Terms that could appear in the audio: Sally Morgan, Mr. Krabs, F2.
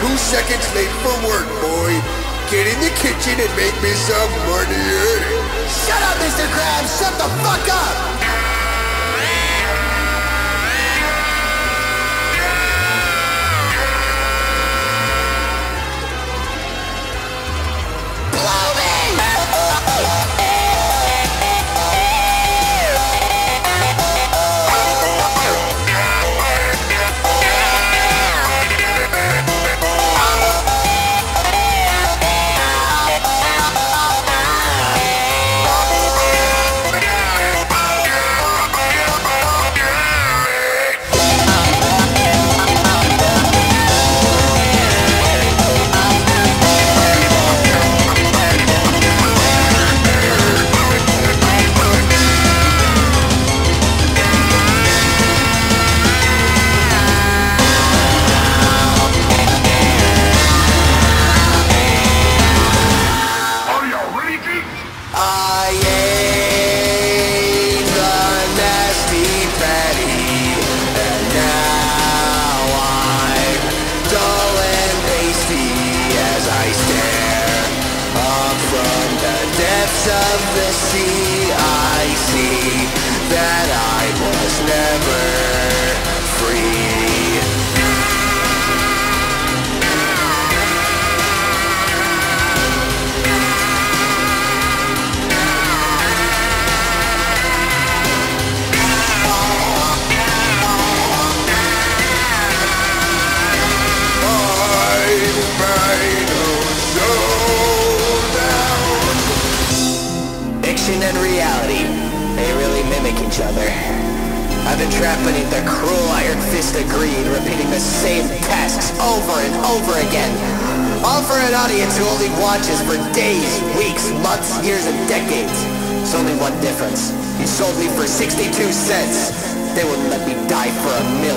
2 seconds late for work, boy. Get in the kitchen and make me some money. Shut up, Mr. Krabs! Shut the fuck up! Of the sea, I see that I was never free. And reality, they really mimic each other. I've been trapped beneath the cruel iron fist of greed, repeating the same tasks over and over again. All for an audience who only watches for days, weeks, months, years, and decades. There's only one difference. You sold me for 62 cents. They wouldn't let me die for a minute.